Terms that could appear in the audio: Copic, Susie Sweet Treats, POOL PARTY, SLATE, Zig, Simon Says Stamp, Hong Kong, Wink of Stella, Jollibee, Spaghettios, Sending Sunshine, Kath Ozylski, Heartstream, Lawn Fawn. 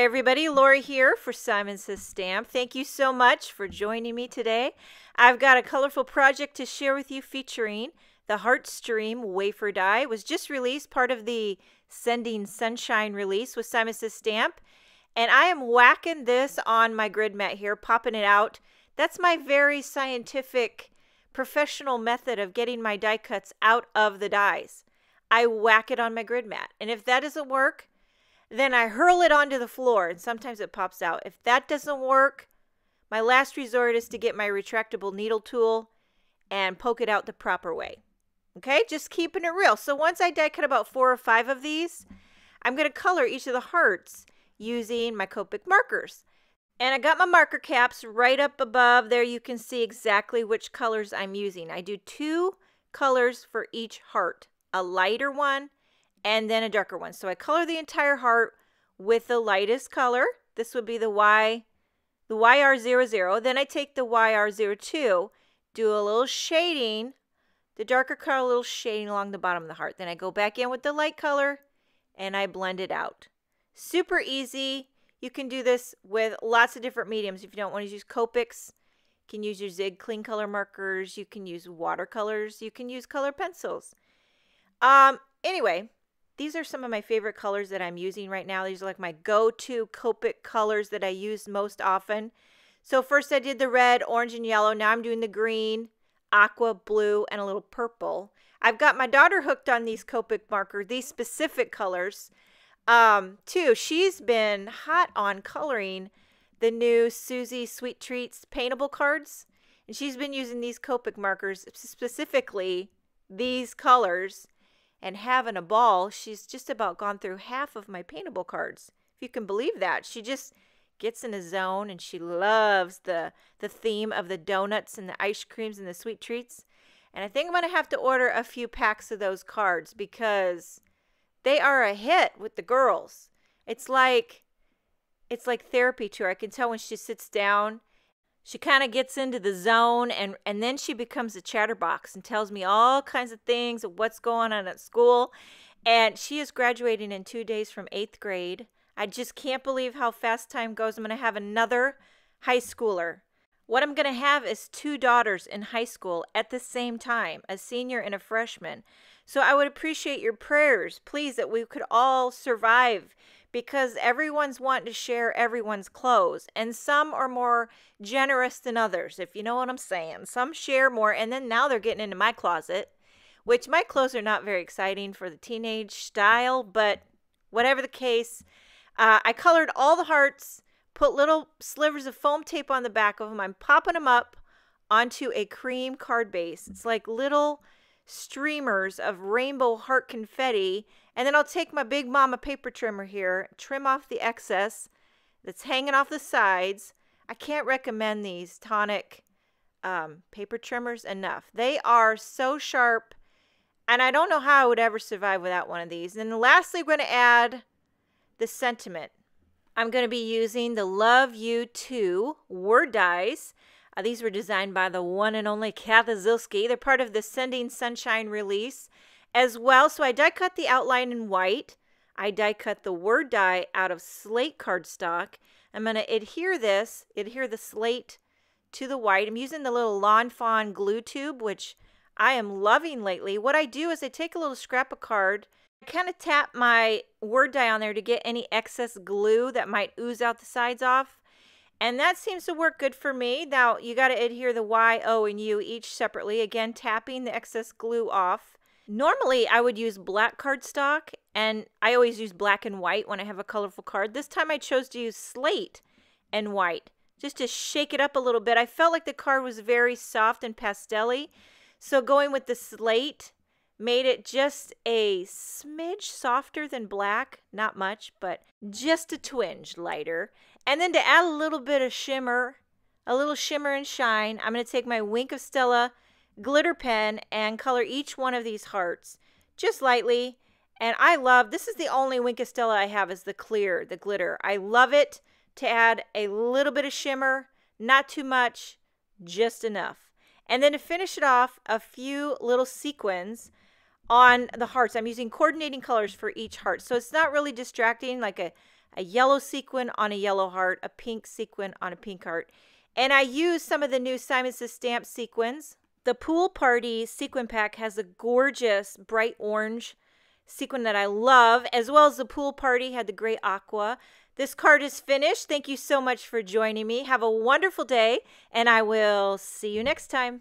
Hi everybody, Lori here for Simon Says Stamp. Thank you so much for joining me today. I've got a colorful project to share with you featuring the Heartstream wafer die. It was just released, part of the Sending Sunshine release with Simon Says Stamp. And I am whacking this on my grid mat here, popping it out. That's my very scientific, professional method of getting my die cuts out of the dies. I whack it on my grid mat. And if that doesn't work, then I hurl it onto the floor, and sometimes it pops out. If that doesn't work, my last resort is to get my retractable needle tool and poke it out the proper way. Okay, just keeping it real. So once I die cut about 4 or 5 of these, I'm going to color each of the hearts using my Copic markers. And I got my marker caps right up above there. You can see exactly which colors I'm using. I do 2 colors for each heart, a lighter one and then a darker one. So I color the entire heart with the lightest color. This would be the YR00. Then I take the YR02, do a little shading, the darker color, a little shading along the bottom of the heart. Then I go back in with the light color and I blend it out. Super easy. You can do this with lots of different mediums. If you don't want to use Copics, you can use your Zig clean color markers. You can use watercolors. You can use color pencils. Anyway, these are some of my favorite colors that I'm using right now. These are like my go-to Copic colors that I use most often. So first I did the red, orange, and yellow. Now I'm doing the green, aqua, blue, and a little purple. I've got my daughter hooked on these Copic markers, these specific colors, too. She's been hot on coloring the new Susie Sweet Treats paintable cards. And she's been using these Copic markers, specifically these colors, and having a ball. She's just about gone through half of my paintable cards, if you can believe that. She just gets in a zone, and she loves the theme of the donuts and the ice creams and the sweet treats. And I think I'm going to have to order a few packs of those cards because they are a hit with the girls. It's like therapy to her. I can tell when she sits down, she kind of gets into the zone, and then she becomes a chatterbox and tells me all kinds of things of what's going on at school. And she is graduating in 2 days from 8th grade. I just can't believe how fast time goes. I'm going to have another high schooler. What I'm going to have is 2 daughters in high school at the same time, a senior and a freshman. So I would appreciate your prayers, please, that we could all survive, because everyone's wanting to share everyone's clothes, and some are more generous than others, if you know what I'm saying. Some share more, and then now they're getting into my closet, which my clothes are not very exciting for the teenage style, but whatever the case, I colored all the hearts, put little slivers of foam tape on the back of them. I'm popping them up onto a cream card base. It's like little streamers of rainbow heart confetti, and then I'll take my Big Mama paper trimmer here, trim off the excess that's hanging off the sides. I can't recommend these Tonic paper trimmers enough. They are so sharp, and I don't know how I would ever survive without one of these. And lastly, we're going to add the sentiment. I'm going to be using the Love You Too word dies. These were designed by the one and only Kath Ozylski. They're part of the Sending Sunshine release as well. So I die cut the outline in white. I die cut the word die out of slate cardstock. I'm going to adhere the slate to the white. I'm using the little Lawn Fawn glue tube, which I am loving lately. What I do is I take a little scrap of card, I kind of tap my word die on there to get any excess glue that might ooze out the sides off. And that seems to work good for me. Now, you got to adhere the Y, O, and U each separately. Again, tapping the excess glue off. Normally, I would use black cardstock, and I always use black and white when I have a colorful card. This time, I chose to use slate and white, just to shake it up a little bit. I felt like the card was very soft and pastel-y, so going with the slate made it just a smidge softer than black. Not much, but just a twinge lighter. And then to add a little bit of shimmer, a little shimmer and shine, I'm going to take my Wink of Stella glitter pen and color each one of these hearts just lightly. And I love, this is the only Wink of Stella I have, is the clear, the glitter. I love it to add a little bit of shimmer, not too much, just enough. And then to finish it off, a few little sequins on the hearts. I'm using coordinating colors for each heart, so it's not really distracting like a a yellow sequin on a yellow heart, a pink sequin on a pink heart. And I used some of the new Simon Says Stamp sequins. The Pool Party sequin pack has a gorgeous bright orange sequin that I love, as well as the Pool Party had the gray aqua. This card is finished. Thank you so much for joining me. Have a wonderful day, and I will see you next time.